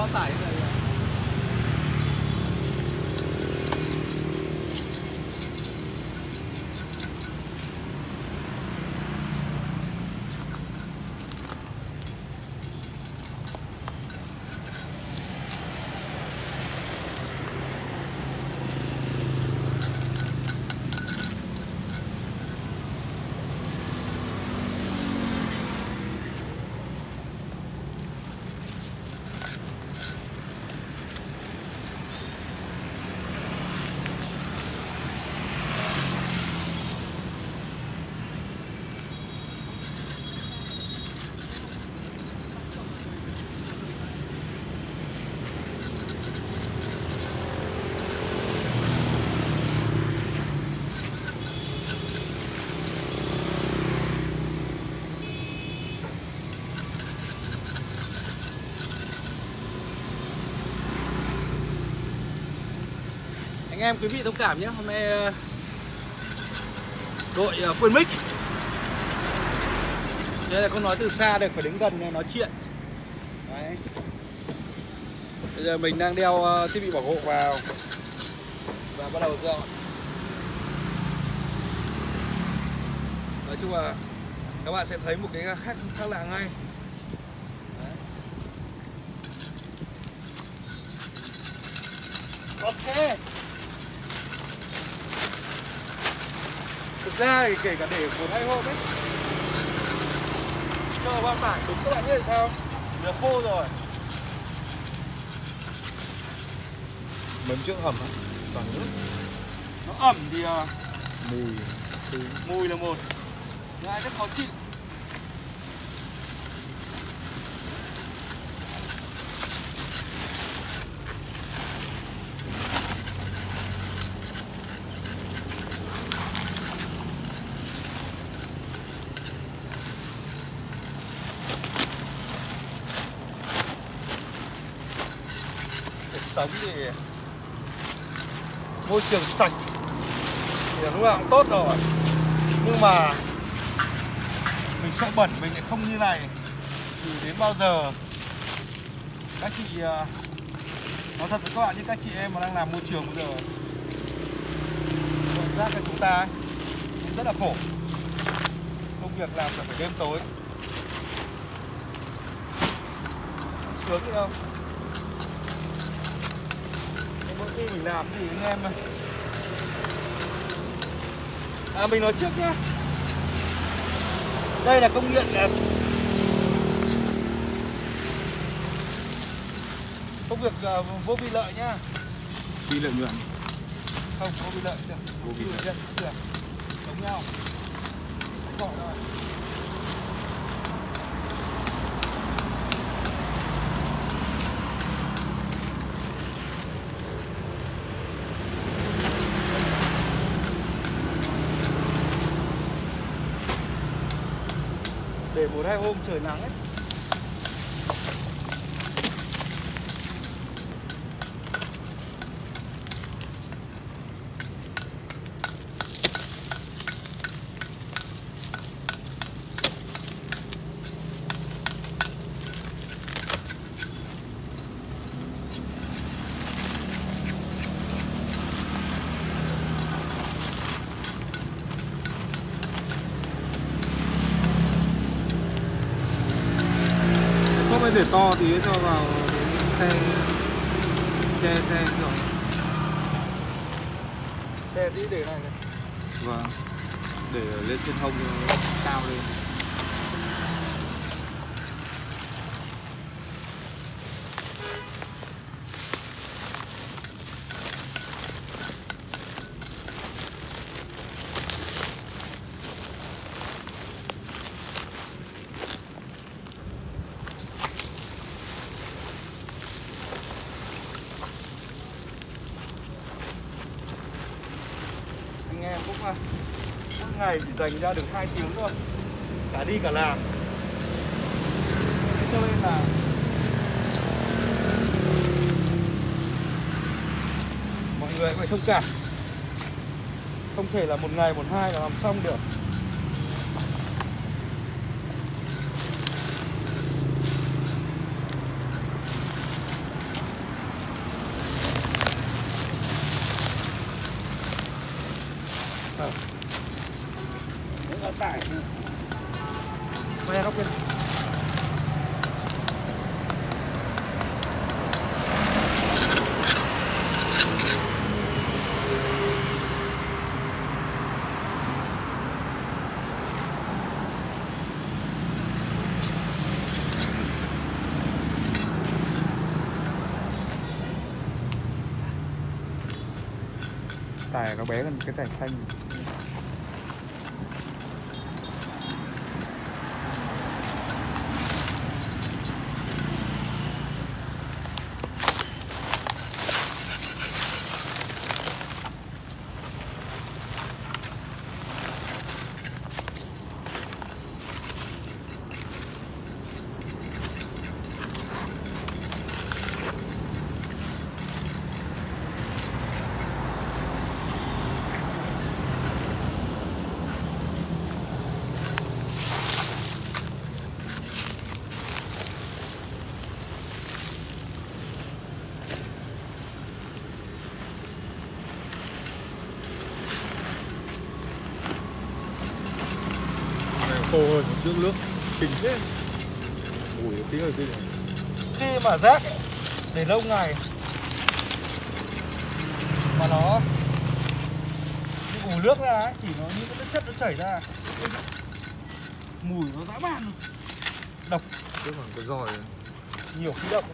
bao tải này. Anh em quý vị thông cảm nhé, hôm nay đội quên mic nên là không nói từ xa được, phải đến gần nói chuyện. Đấy. Bây giờ mình đang đeo thiết bị bảo hộ vào và bắt đầu dọn. Nói chung là các bạn sẽ thấy một cái khác lạ ngay. Đấy. Ok. Thực ra thì kể cả để 1-2 hôm ấy, cho bao tải đúng các bạn biết sao, nó khô rồi. Mấn trước ẩm hả? Toàn nước. Nó ẩm thì mùi là một. Ai rất khó chịu. Sống thì môi trường sạch thì lúc nào cũng tốt rồi, nhưng mà mình sợ bẩn mình lại không như này thì đến bao giờ các chị, nói thật với các bạn, như các chị em mà đang làm môi trường bây giờ dọn rác cho chúng ta cũng rất là khổ, công việc làm phải đêm tối sướng gì không. Khi mình làm thì anh em mình nói trước nhé, đây là công điện đẹp. Công việc vô vi lợi nhá, vi lợi nhuận không, vô vi lợi được, vô vi lợi được, giống nhau bỏ rồi. Để 1-2 hôm trời nắng ấy. Để to tí cho vào xe rồi. Xe tí để này này. Vâng. Để lên trên hông cao lên. Anh em cũng mỗi ngày chỉ dành ra được 2 tiếng thôi, cả đi cả làm, cho nên là mọi người phải thông cảm, không thể là một ngày 1-2 là làm xong được. Nó tải quay ra góc kia. Tải nó bé hơn cái tải xanh. Khô hơn một chút nước bình thế. Ui, tí hơi kinh. Khi mà rác để lâu ngày mà nó ủ nước ra ấy, thì nó như cái chất nó chảy ra, mùi nó dã man luôn, độc. Chứ còn cái giòi nhiều khí độc.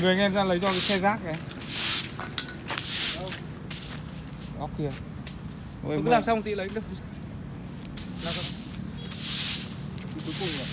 Người anh em ra lấy cho cái xe rác này. Góc kia. Tôi cứ làm xong thì lấy được. Làm xong. Thì cuối cùng rồi.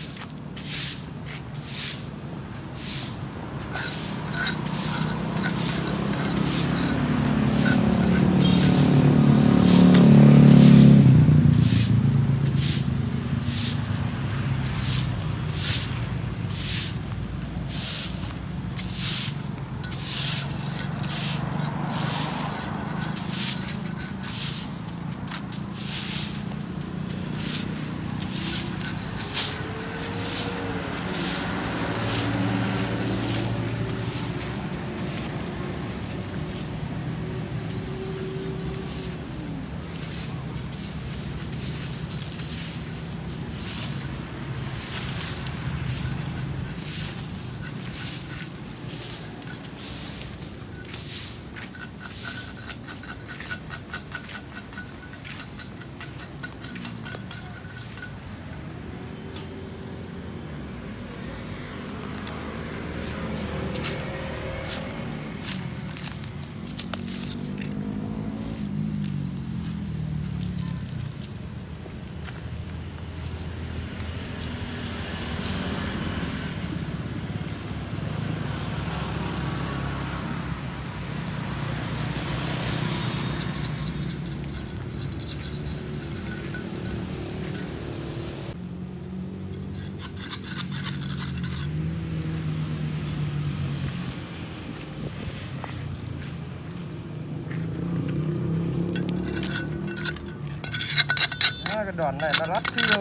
là cái đoạn này là lát chưa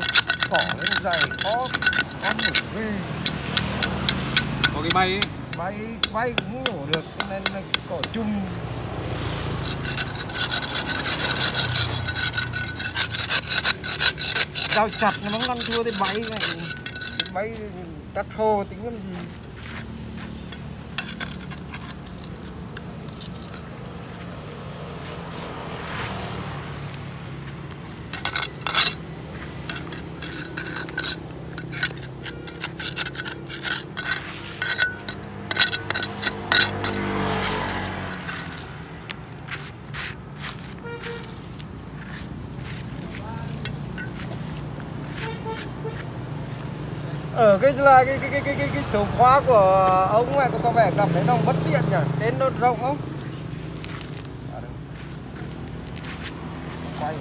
cỏ lên dày có mùi vi. Có cái bay ấy. Bay cũng nhổ được nên là cỏ chung. Dao chặt nó mắng ăn thua thì bay này, bay cắt hồ tính làm gì. Ở cái số khóa của ông này có vẻ cảm thấy nó bất tiện nhỉ, đến nó rộng không? Quay.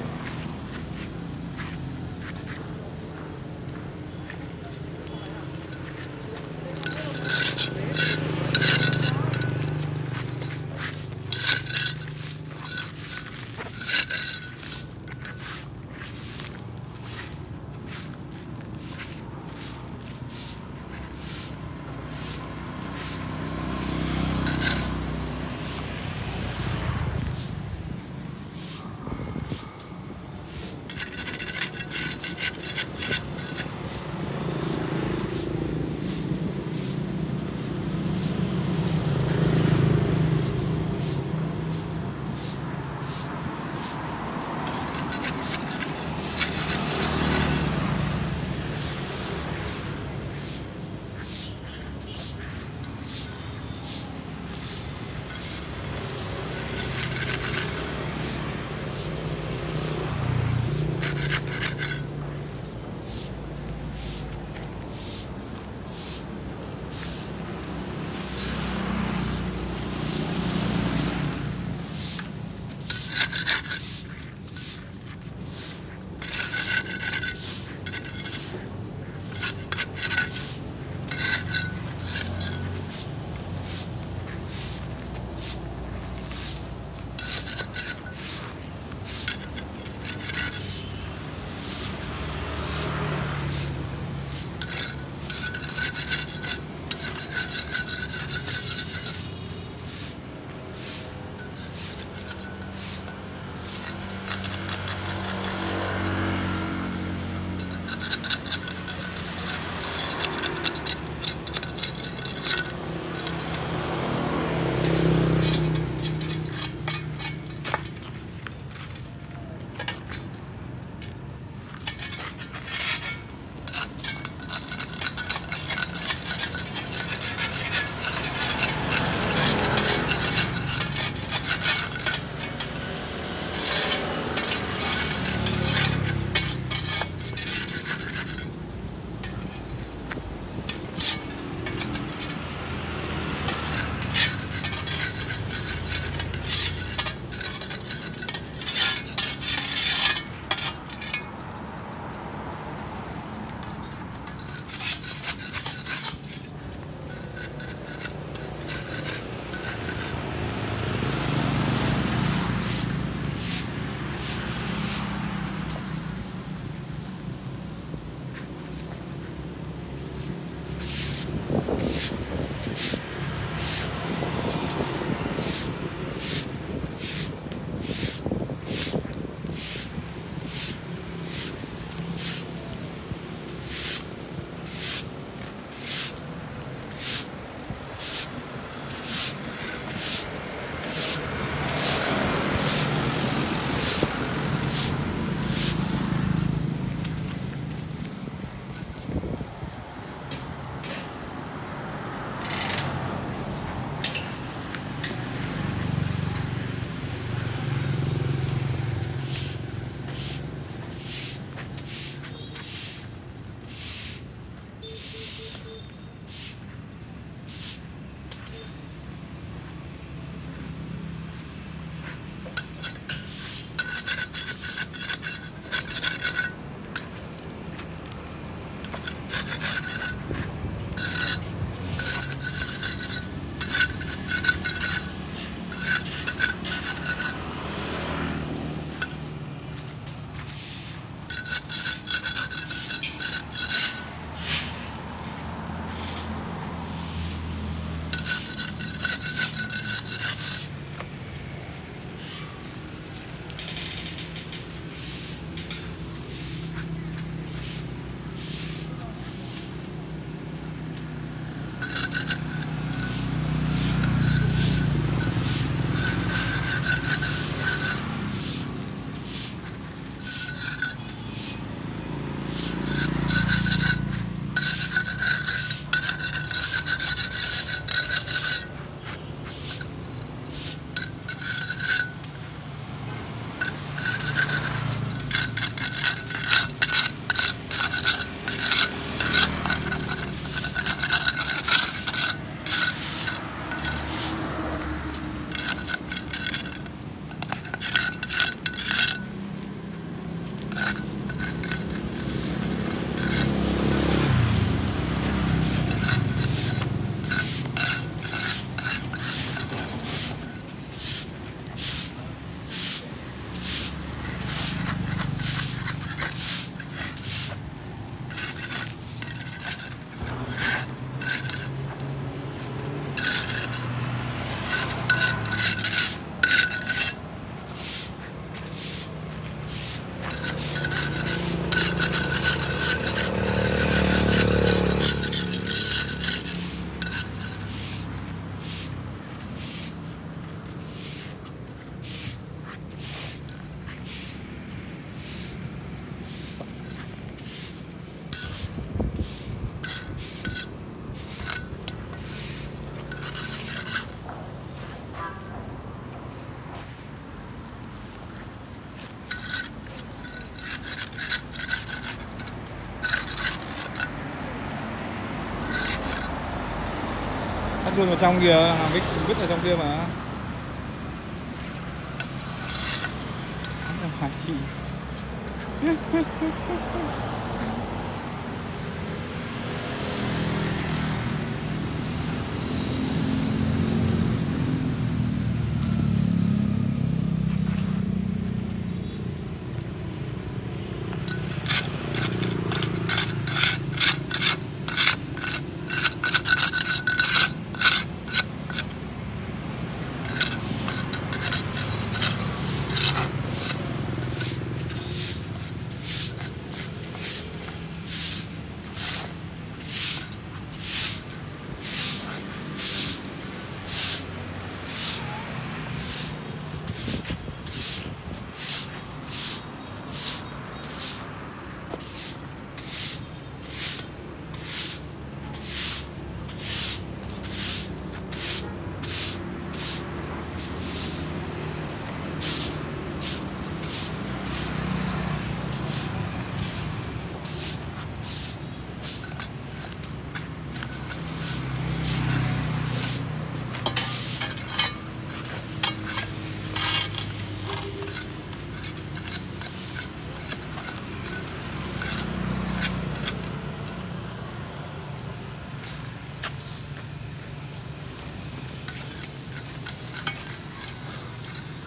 luôn vào trong kìa, hàng vít ở trong kia mà.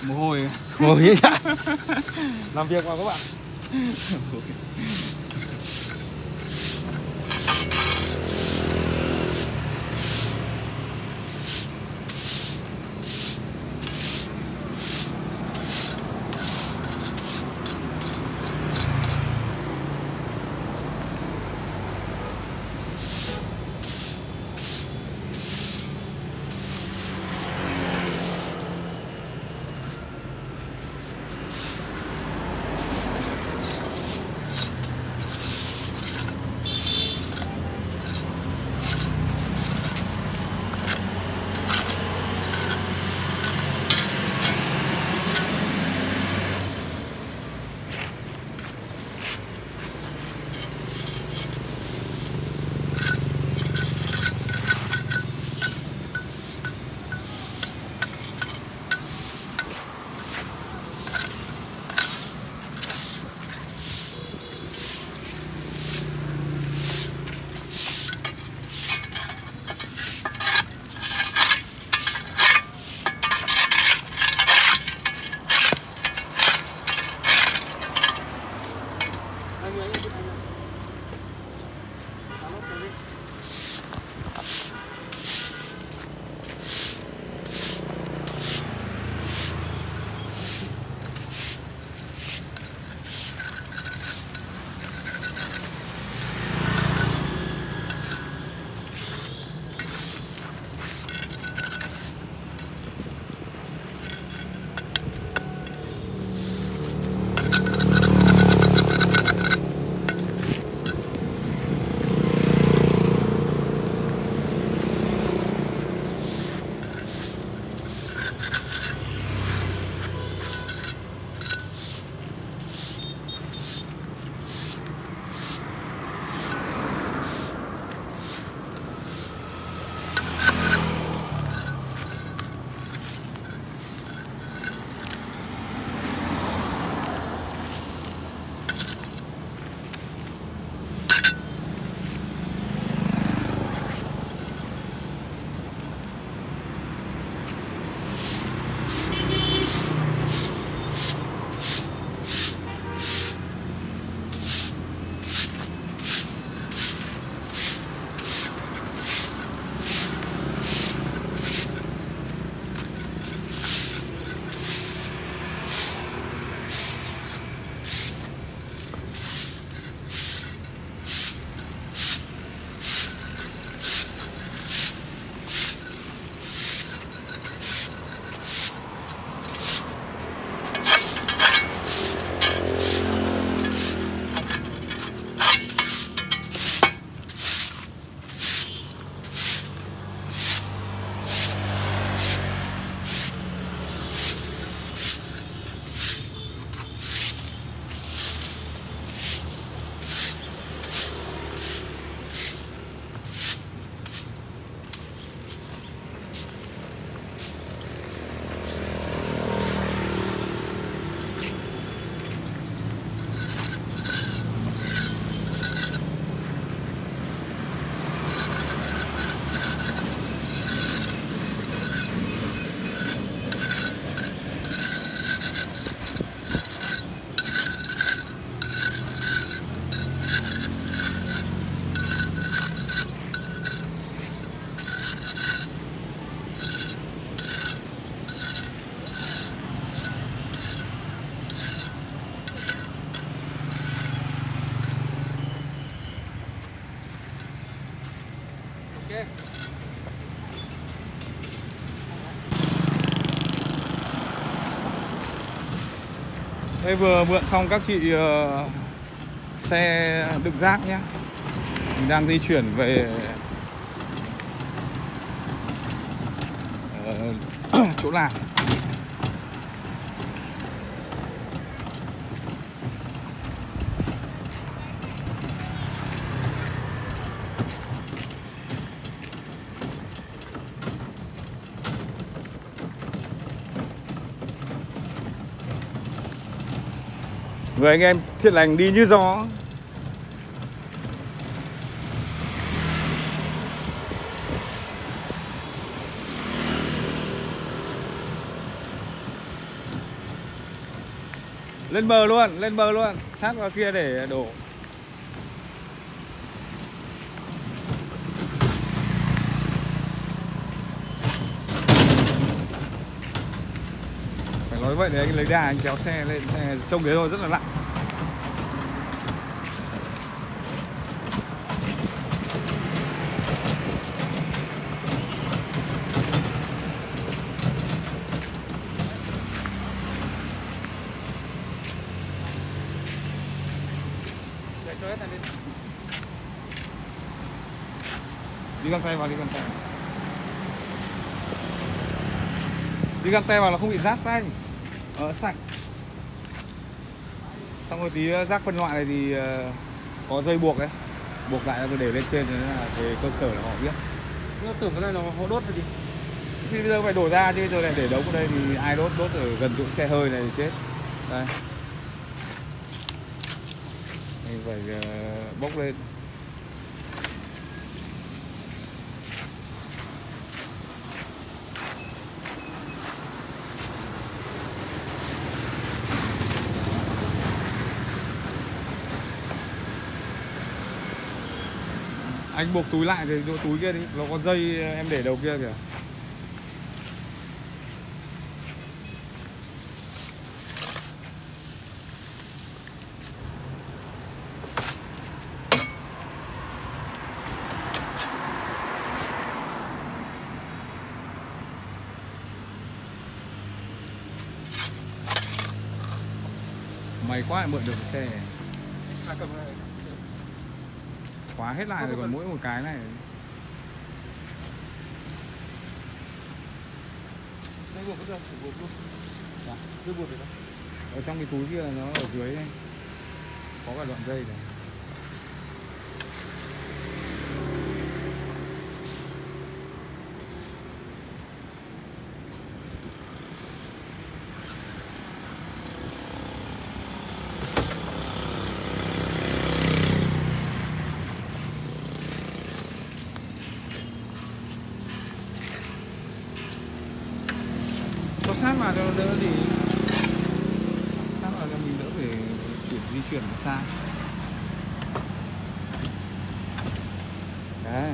Mồ hôi. Mồ hôi ạ. Làm việc mà các bạn. Thế vừa mượn xong các chị xe đựng rác nhé. Mình đang di chuyển về chỗ làm. Người anh em thiện lành đi như gió. Lên bờ luôn, sát vào kia để đổ. Phải nói vậy để anh lấy đà anh kéo xe lên, xe trông thế thôi rất là lạ. Đi găng tay vào là không bị rát tay, sạch. Xong rồi tí rác phân loại này thì có dây buộc đấy, buộc lại rồi để lên trên là về cơ sở là họ biết. Nó tưởng cái này là họ đốt rồi gì? Thì bây giờ phải đổ ra chứ bây giờ này để đống ở đây thì ai đốt ở gần chỗ xe hơi này thì chết. Đây, mình phải bốc lên. Anh buộc túi lại thì chỗ túi kia đi, nó có dây em để đầu kia kìa. May quá mượn được cái xe này. Khóa hết lại rồi còn mỗi một cái này. Đây buộc cái chỉ buộc luôn. Dạ, cứ buộc được đâu. Ở trong cái túi kia nó ở dưới đây. Có cả đoạn dây này. Sát vào cho đỡ thì sát vào cho mình đỡ phải di chuyển xa. Đấy.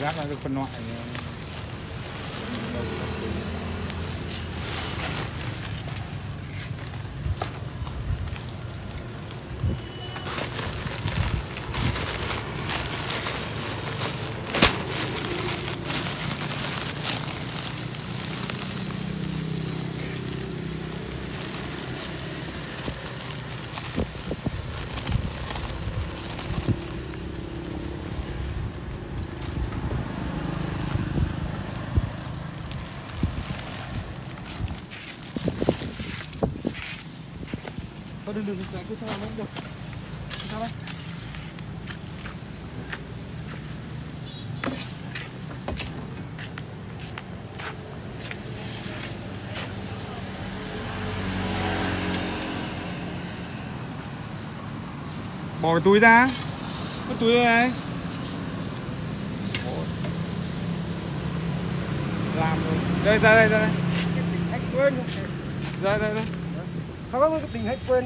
Rác là được phân loại. đừng cứ thả nó được. Sao đây? Bỏ cái túi ra. Cái túi này. Làm rồi. Đây ra đây ra đây. Anh quên không? Ra đây đây. Không có tình hết quên.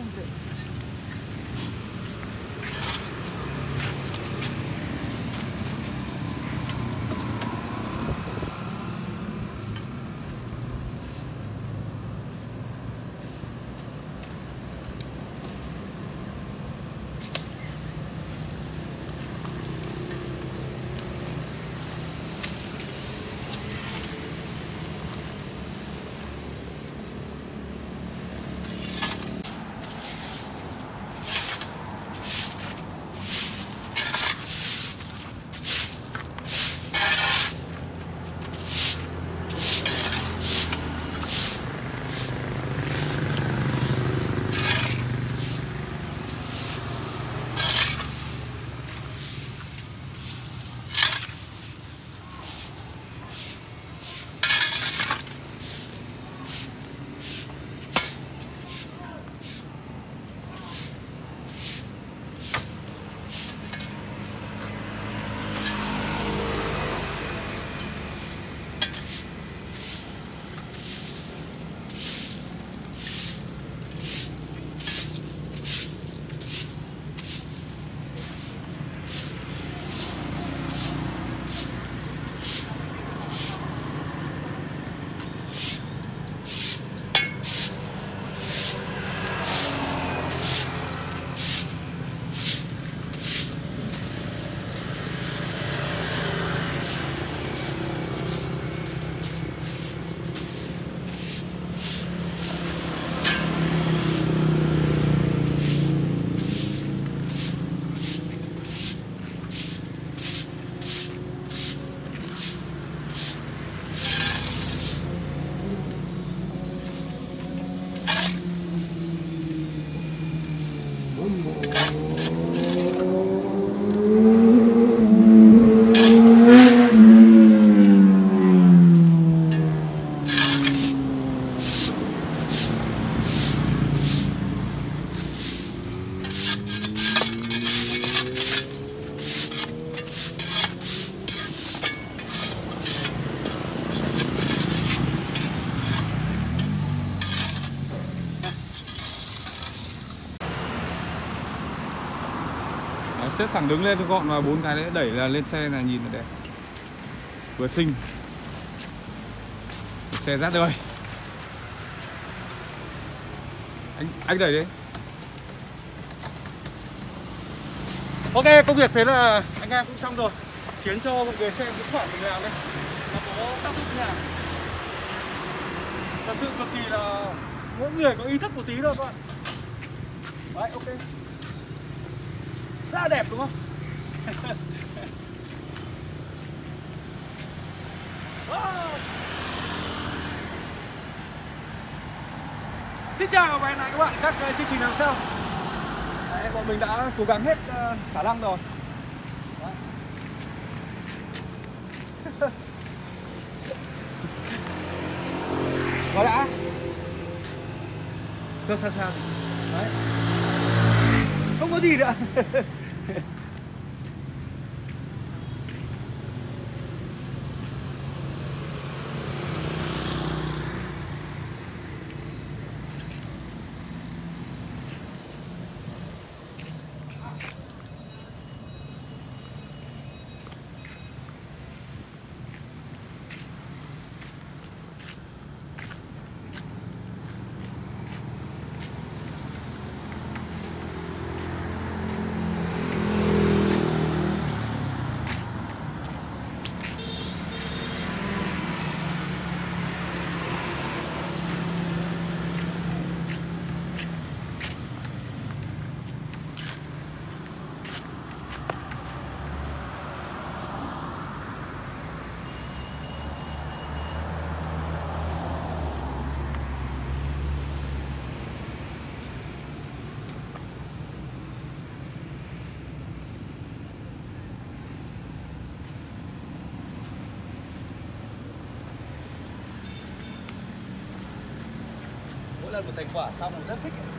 Xếp thẳng đứng lên gọn vào bốn cái đấy, đẩy là lên xe là nhìn là đẹp, vừa xinh, xe rát đời. Anh đẩy đấy. Ok, công việc thế là anh em cũng xong rồi. Khiến cho mọi người xem cái khoản mình làm đây nó có tác dụng như nào. Thật sự cực kỳ là mỗi người có ý thức một tí thôi các bạn. Đấy, ok, rất là đẹp đúng không? Xin chào và hẹn gặp lại các chương trình làm sao. Đấy, bọn mình đã cố gắng hết khả năng rồi. Có đã cho xa xa đấy, không có gì nữa. mỗi lần một thành quả xong là rất thích ấy.